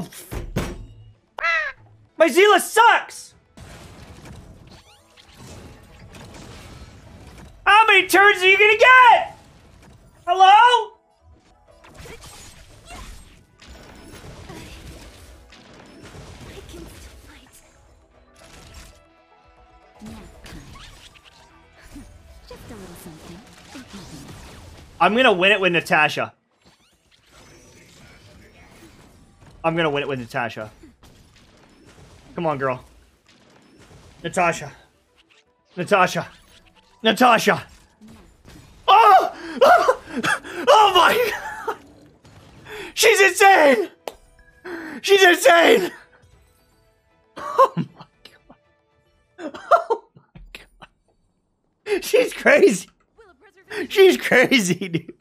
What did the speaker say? Oh. My Zeela sucks! How many turns are you gonna get? Hello? I'm gonna win it with Natasha. I'm gonna win it with Natasha. Come on, girl. Natasha. Natasha. Natasha. Oh! Oh, oh my God! She's insane! She's insane! Oh my God. Oh my God. She's crazy. She's crazy, dude.